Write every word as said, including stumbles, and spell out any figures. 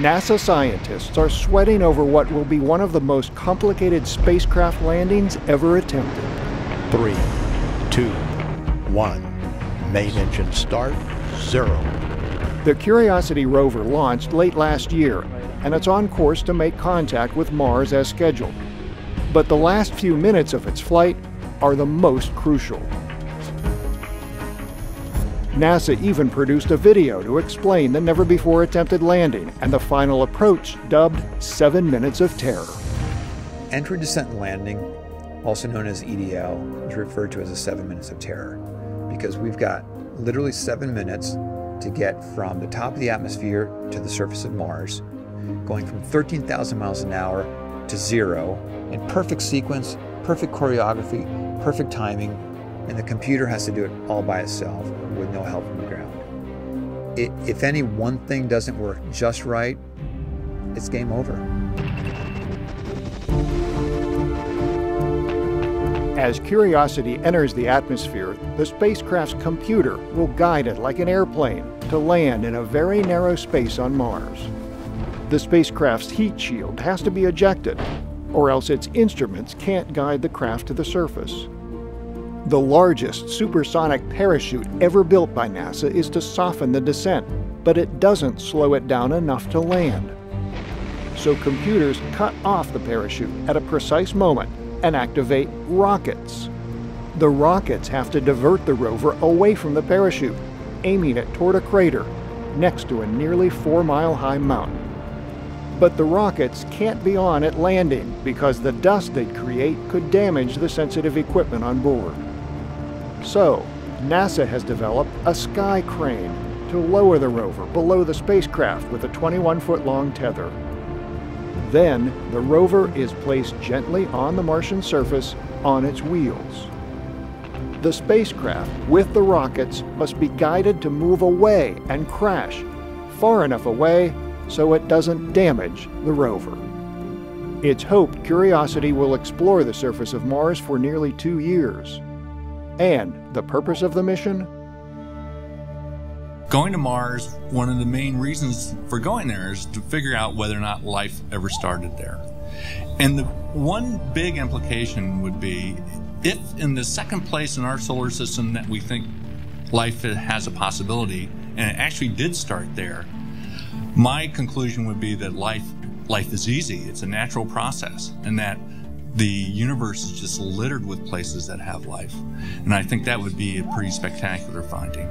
NASA scientists are sweating over what will be one of the most complicated spacecraft landings ever attempted. Three, two, one. Main engine start, zero. The Curiosity rover launched late last year, and it's on course to make contact with Mars as scheduled. But the last few minutes of its flight are the most crucial. NASA even produced a video to explain the never-before attempted landing and the final approach, dubbed Seven Minutes of Terror. Entry, descent, and landing, also known as E D L, is referred to as the Seven Minutes of Terror, because we've got literally seven minutes to get from the top of the atmosphere to the surface of Mars, going from thirteen thousand miles an hour to zero, in perfect sequence, perfect choreography, perfect timing, and the computer has to do it all by itself with no help from the ground. It, if any one thing doesn't work just right, it's game over. As Curiosity enters the atmosphere, the spacecraft's computer will guide it like an airplane to land in a very narrow space on Mars. The spacecraft's heat shield has to be ejected, or else its instruments can't guide the craft to the surface. The largest supersonic parachute ever built by NASA is to soften the descent, but it doesn't slow it down enough to land. So computers cut off the parachute at a precise moment and activate rockets. The rockets have to divert the rover away from the parachute, aiming it toward a crater next to a nearly four-mile-high mountain. But the rockets can't be on at landing because the dust they'd create could damage the sensitive equipment on board. So, NASA has developed a sky crane to lower the rover below the spacecraft with a twenty-one-foot-long tether. Then, the rover is placed gently on the Martian surface on its wheels. The spacecraft, with the rockets, must be guided to move away and crash, far enough away so it doesn't damage the rover. It's hoped Curiosity will explore the surface of Mars for nearly two years. And the purpose of the mission? Going to Mars, one of the main reasons for going there is to figure out whether or not life ever started there. And the one big implication would be, if in the second place in our solar system that we think life has a possibility, and it actually did start there, my conclusion would be that life, life is easy. It's a natural process, and that the universe is just littered with places that have life. And I think that would be a pretty spectacular finding.